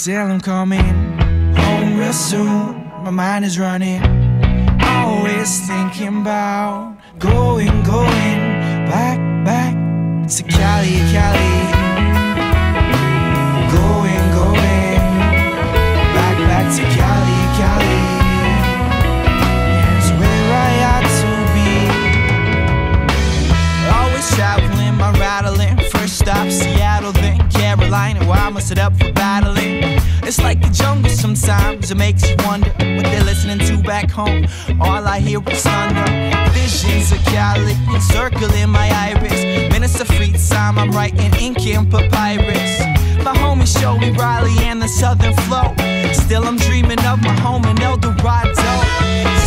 still I'm coming home real soon. My mind is running, always thinking about going back to Cali. Going back to Cali. It's where I ought to be. Always traveling, my rattling. First stop Seattle, then Carolina. Why must it up for battling? It's like the jungle sometimes. It makes you wonder what they're listening to back home. All I hear is thunder. Visions of Cali encircling my iris. Minutes of free time, I'm writing ink and papyrus. My homies show me Raleigh and the southern flow. Still I'm dreaming of my home in El Dorado.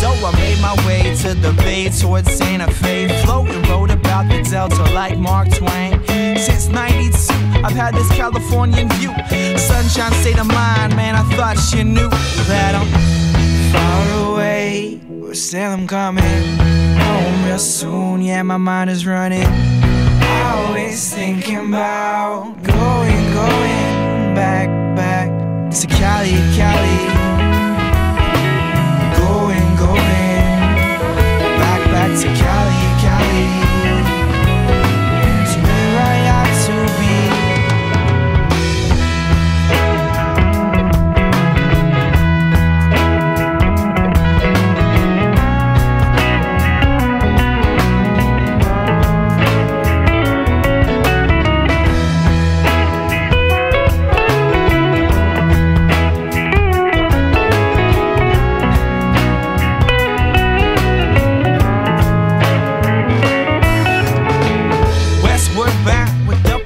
So I made my way to the bay towards Santa Fe. Floating wrote about the Delta like Mark Twain. Since 92, I've had this Californian view. Sunshine state of mind, man, I thought you knew that I'm far away, but still I'm coming home real soon. Yeah, my mind is running, always thinking about going back to Cali. Going back to Cali.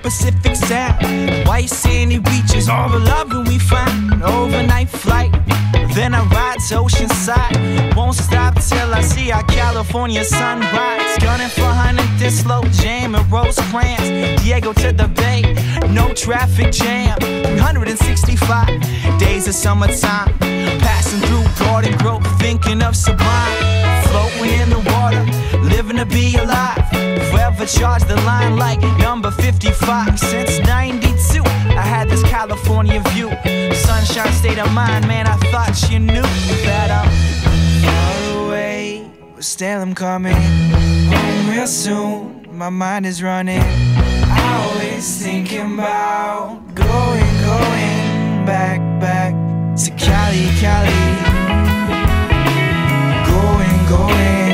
Pacific Sound, white sandy beaches, all the loving we find. Overnight flight, then I ride to Oceanside. Won't stop till I see our California sunrise. Gunning for Huntington, Jam and Rosecrans, Diego to the Bay, no traffic jam. 365 days of summertime, passing through Garden Grove, thinking of Sublime. Floating in the water, living to be alive. Forever charge the line like number 55. Since 92, I had this California view. Sunshine state of mind, man, I thought you knew that I'm far away, but still I'm coming home real soon. My mind is running, always thinking about going back to Cali. Going